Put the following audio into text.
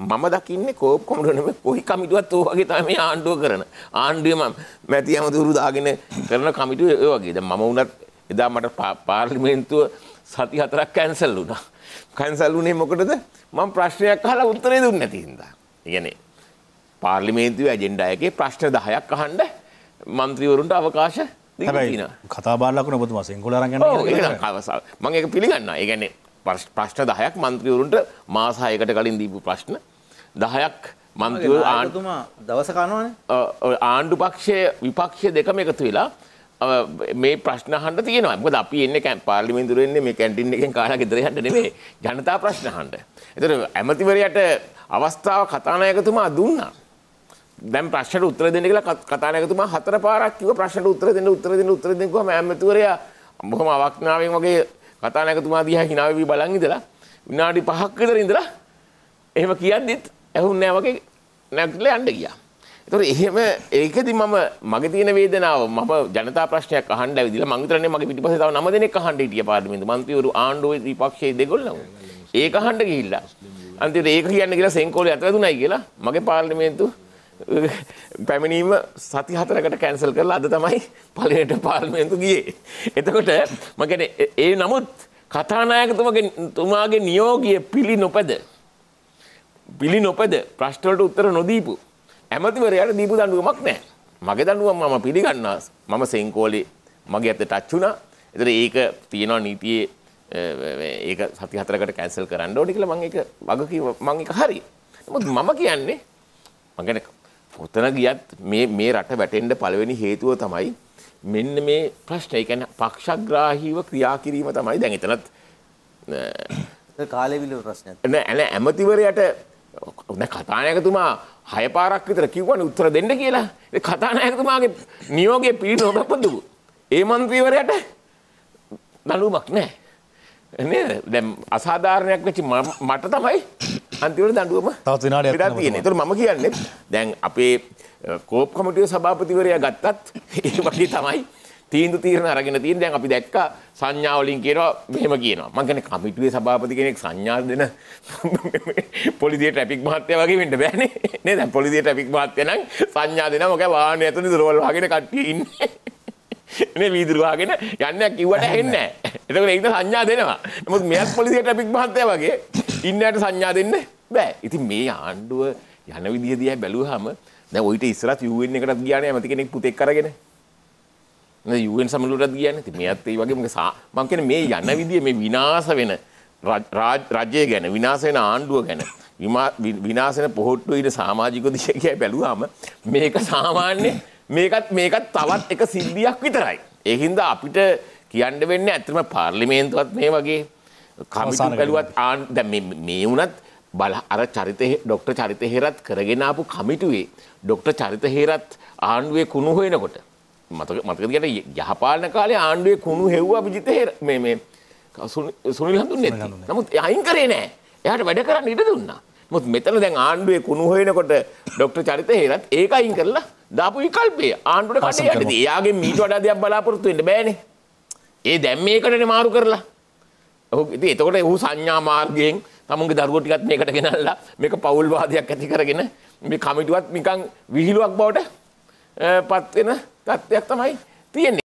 මම දකින්නේ කෝප් කොමඩු නෙමෙයි කොයි කමිටුවත් ඔය වගේ තමයි මේ ආණ්ඩුව කරන. ආණ්ඩුවේ මම මැටි ඇමතුරු දාගෙන කරන කමිටුව ඔය වගේ. දැන් මම උනත් එදා මට පාර්ලිමේන්තුව සති 4ක් කැන්සල් වුණා. කැන්සල් වුණේ මොකටද? මම ප්‍රශ්නයක් අහලා උත්තරේ දුන්නේ නැති හින්දා. ඒ කියන්නේ පාර්ලිමේන්තුවේ ඇජෙන්ඩා එකේ ප්‍රශ්න 10ක් අහන්න മന്ത്രിවරුන්ට අවකාශ දීලා තිනවා. කතා බාරලකුණ ඔබතුමා සිංහල අරන් යනවා කියලා. ඒක මම ඒක පිළිගන්නවා. ඒ කියන්නේ ප්‍රශ්න 10ක් മന്ത്രിවරුන්ට මාස 6කට කලින් දීපු ප්‍රශ්න 10ක් മന്ത്രിවරු ආණ්ඩුතුමා දවස කනවනේ. ඔව් ආණ්ඩු පක්ෂයේ විපක්ෂයේ දෙකම එකතු වෙලා මේ ප්‍රශ්න අහන්න තියෙනවා. මොකද අපි එන්නේ පාර්ලිමේන්තුවේ ඉන්නේ මේ කැන්ටින් එකෙන් කාලා ගෙදර යන්න නෙමෙයි. ජනතා ප්‍රශ්න අහන්න. ඒතර ඇමතිවරයාට අවස්ථාව කතානායකතුමා දුන්නා. දැන් ප්‍රශ්නට උත්තර දෙන්න කියලා කතානායකතුමා හතර පාරක් කිව්ව ප්‍රශ්නට උත්තර දෙන්න කොහොම ඇමතිවරයා බොහොම අවඥාවෙන් වගේ කතානායකතුමා දිහා hina වෙවි බලන් ඉඳලා විනාඩි 5ක් විතර ඉඳලා එහෙම කියද්දිත් ඇහුන්නේ නැහැ වගේ නැගිටලා යන්න ගියා. ඒතකොට එහෙම ඒකෙදි මම මගේ තියෙන වේදනාව මම ජනතා ප්‍රශ්නයක් අහන්න ඇවිදලා මං විතරනේ මගේ පිටිපස්සේ තව 9 දෙනෙක් අහන්න හිටිය පාර්ලිමේන්තුව මන්ත්‍රීවරු ආණ්ඩුවේ විපක්ෂයේ දෙගොල්ලම. ඒක අහන්න ගිහිල්ලා අන්තිමට ඒක කියන්න කියලා සෙන්කෝලේ අතවැදුණයි කියලා මගේ පාර්ලිමේන්තුව පැමිණීම සති 4කට කැන්සල් කරලා අද තමයි පළවෙනිට පාර්ලිමේන්තුව ගියේ. එතකොට මම කියන්නේ ඒ නමුත් කතානායකතුමාගේ නියෝගය පිළි නොපද ප්‍රශ්න වලට උත්තර නොදීපු ඇමතිවරයාට දීපු දඬුවමක් නැහැ. මගේ දඬුවම මම පිළිගන්නවා. මම සෙන්කෝලේ මගේ අතට ටච් වුණා. ඒතර ඒක තියෙනවා නීතියේ ඒක සති 4කට කැන්සල් කරන්න ඕනේ කියලා මම ඒක වග කිව්වා. මම ඒක හරි. නමුත් මම කියන්නේ මම කියන්නේ කොතන ගියත් මේ රට වැටෙන්න පළවෙනි හේතුව තමයි මෙන්න මේ ප්‍රශ්න. ඒ කියන්නේ පක්ෂග්‍රාහීව ක්‍රියා කිරීම තමයි. දැන් එතනත් කාලේ විලෝ ප්‍රශ්නයක් නෑ. ඇමතිවරයාට දැන් කතානායකතුමා 6 පාරක් විතර කිව්වනේ උත්තර දෙන්න කියලා. ඒ කතානායකතුමාගේ නියෝගයේ පිළිනොබපදු ඒ മന്ത്രിවරයාට දඬුවමක් නෑ නේද? දැන් අසාධාරණයක් වෙච්ච මට තමයි අන්තිමට දඬුවම තවත් විනාඩියක් ගන්න තියෙනවා. ඒතර මම කියන්නේ දැන් අපේ කෝප් කමිටුවේ සභාපතිවරයා ගත්තත් ඒ වගේ තමයි තීන්දුව తీරන අරගෙන තියෙන. දැන් අපි දැක්කා සංඥා වලින් කියනවා මෙහෙම කියනවා. මම කියන්නේ කමිටුවේ සභාපති කෙනෙක් සංඥා දෙන පොලිසිය ට්‍රැෆික් මහත්තයා වගේ වෙන්න බෑනේ නේද? දැන් පොලිසිය ට්‍රැෆික් මහත්තයා නම් සංඥා දෙනවා. මොකද වාහනේ ඇතුලේ දොරවල් වහගෙන කට්ටිය ඉන්නේ. මේ වීදුරු වහගෙන යන්නක් කිව්වට ඇහෙන්නේ නැහැ. එතකොට ඒක සංඥා දෙනවා. නමුත් මෙයත් පොලිසිය ට්‍රැෆික් මහත්තයා වගේ ඉන්නට සංඥා දෙන්න බෑ. ඉතින් මේ ආණ්ඩුව යන විදිය දිහා බැලුවාම දැන් ඔයිට ඉස්සරහත් UN එකටත් ගියානේ ඇමති කෙනෙක් පුතෙක් අරගෙන. නේද UN සමුළුවටත් ගියානේ. ඉතින් මෙයත් ඒ වගේ මම කියන්නේ මේ යන විදිය මේ විනාශ වෙන රජය ගැන විනාශ වෙන ආණ්ඩුව ගැන විනාශ වෙන පොහොට්ටු ඉර සමාජික දිශා කියලා බැලුවාම මේක සාමාන්‍ය මේකත් තවත් එක සිද්ධියක් විතරයි. ඒ හින්දා අපිට කියන්න වෙන්නේ ඇත්තටම පාර්ලිමේන්තුවත් මේ වගේ කමිටු බැලුවත් දැන් මේ වුණත් බල අර චරිත ડોක්ටර් චරිත හේරත් කරගෙන ආපු කමිටුවේ ડોක්ටර් චරිත හේරත් ආණ්ඩුවේ කුණු හොයනකොට මතකද කියන්නේ යහපාලන කාලේ ආණ්ඩුවේ කුණු හෙව්වා විජිත හේර මේ සුනිල් හඳුන්නේ නැති. නමුත් අයින් කරේ නැහැ. එයාට වැඩ කරන්න ඉඩ දුන්නා. නමුත් මෙතන දැන් ආණ්ඩුවේ කුණු හොයනකොට ડોක්ටර් චරිත හේරත් ඒක අයින් කරලා දාපු විකල්පය ආණ්ඩුවට කඩේ යටදී. එයාගේ මීට වඩා දෙයක් බලාපොරොත්තු වෙන්න බෑනේ. ඒ දැන් මේකටනේ මාරු කරලා ඉතින් එතකොට ඌ සංඥා මාර්ගයෙන් තමුන්ගේ දරුවෝ ටිකත් මේකට ගෙනල්ලා මේක පෞල් වාදයක් ඇති කරගෙන මේ කමිටුවත් නිකන් විහිළුවක් බවට පත් වෙන තත්ත්වයක් තමයි තියෙන්නේ.